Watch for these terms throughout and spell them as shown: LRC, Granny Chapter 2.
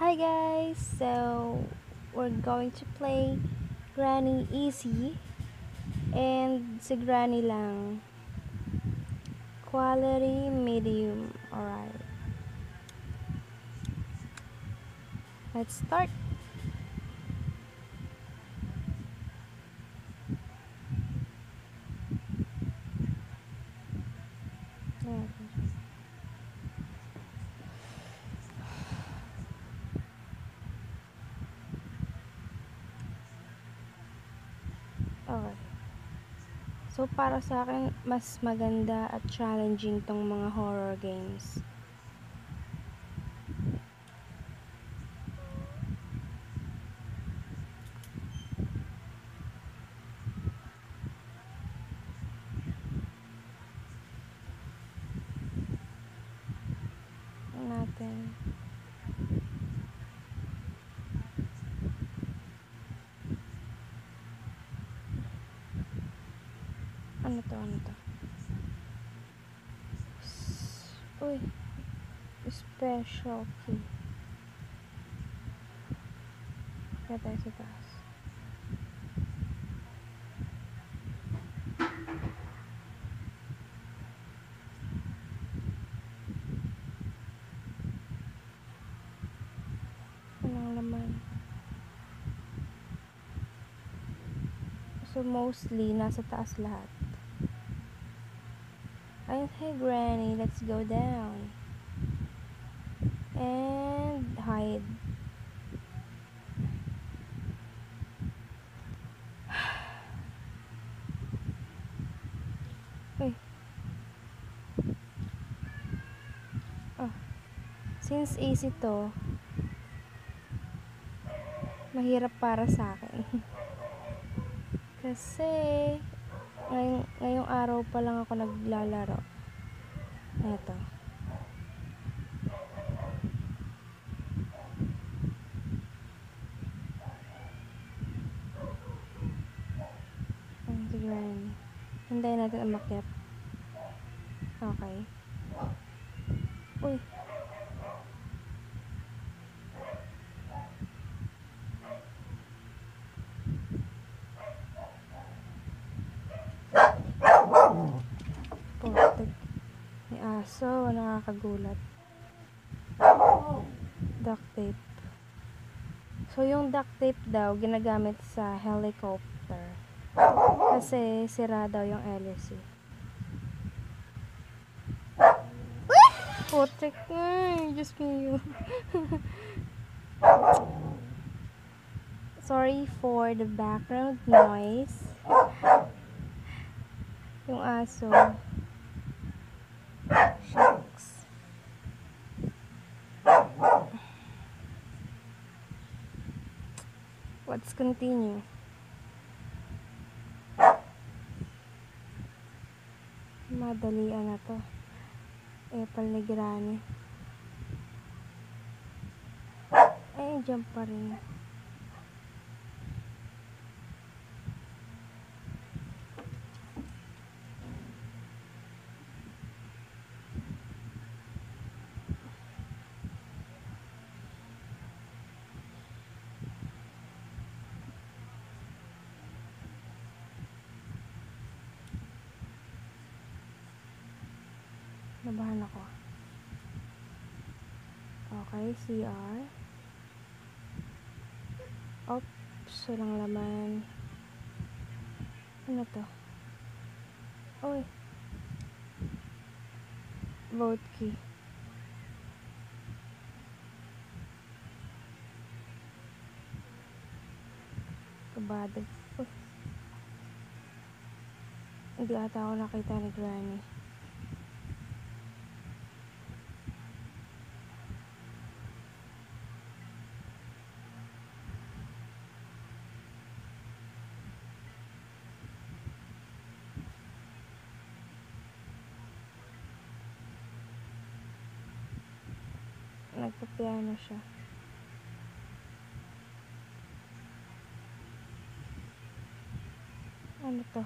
Hi guys, so we're going to play Granny Easy and si Granny lang. Quality medium, alright. Let's start. Okay. So para sa akin mas maganda at challenging tong mga horror games. Natin. Ano to? Uy, special key. Kaya tayo sa taas. Anong laman? So mostly, nasa taas lahat. Hey Granny, let's go down and hide. Hey. Oh. Since easy to, mahirap para sa akin. Kasi ngayong araw pa lang ako naglalaro. Eto. Ang tignan. Hintayin natin ang makyat. Okay. Uy. So, nakakagulat. Duct tape. So, yung duct tape daw, ginagamit sa helicopter. Kasi, sira daw yung LRC. Putik na. Diyos niyo. Sorry for the background noise. Yung aso. Shucks. Let's continue. Madalian na to. Apple ni Granny. Ay, jump pa rin. Nabahan ako. Okay, CR. Oops, walang laman. Ano to? Uy. Vote key. Kabado. Uy. Hindi ata ako nakita ni Granny. Nagpa-piano siya. Ano to?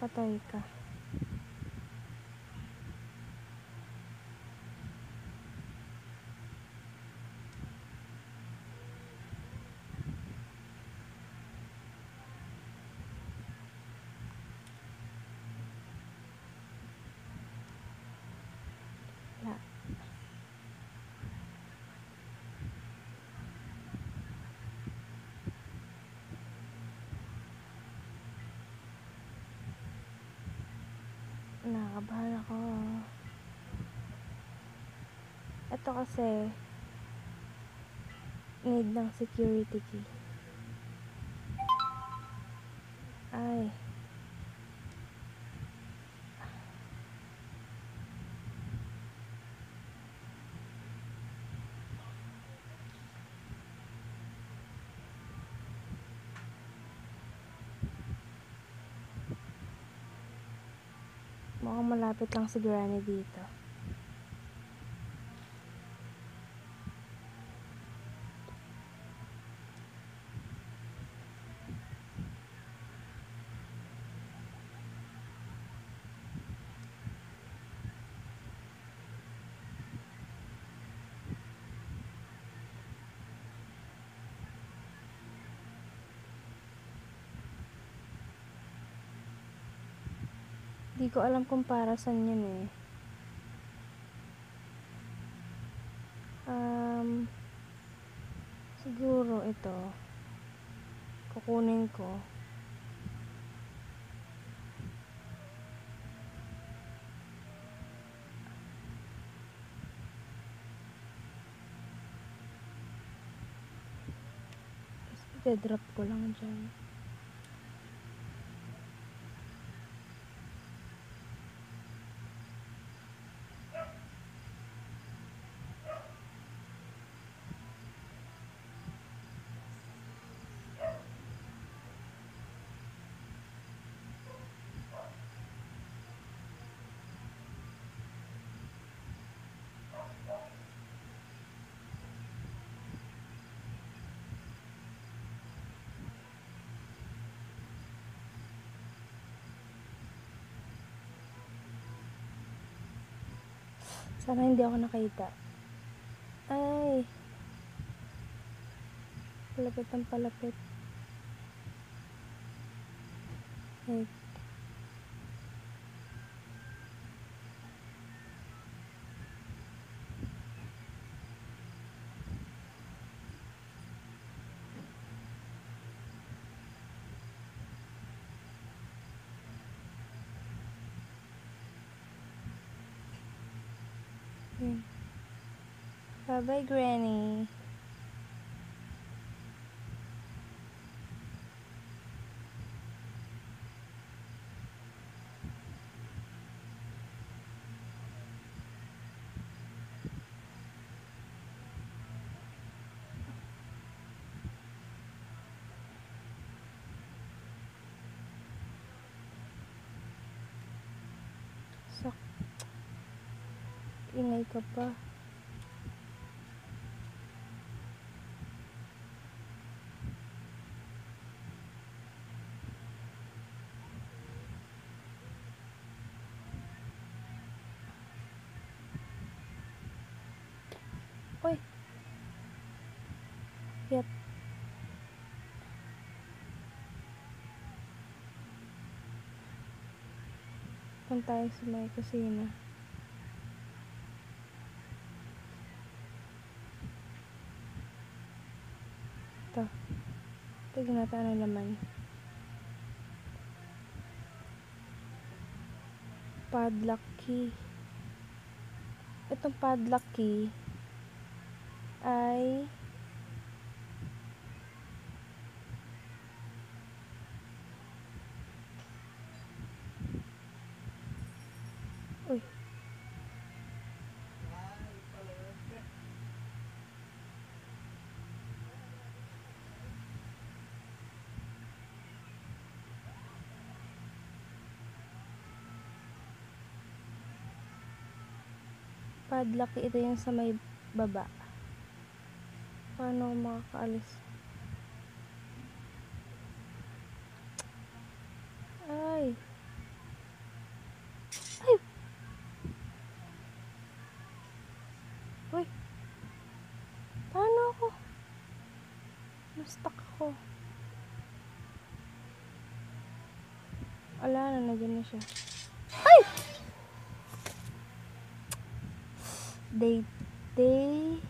patay ka. Nakakabahan ako. Ito kasi need ng security key. Ay, mukhang malapit lang siguro ni dito. Hindi ko alam kung para saan yun eh. Siguro ito. Kukunin ko. I-drop ko lang dyan. Sana hindi ako nakita. Ay, palapit ang palapit. Ay. Bye-bye, Granny. Sak. Ingay ka pa. Yep. Punta tayo sa may kusina. Ito. Tignan natin ang laman. Padlock key. Itong padlock key ay padlock, ito yung sa may baba. Paano makakaalis? Ay! Na-stuck ako. Wala na, nandiyan na siya. Ay! Day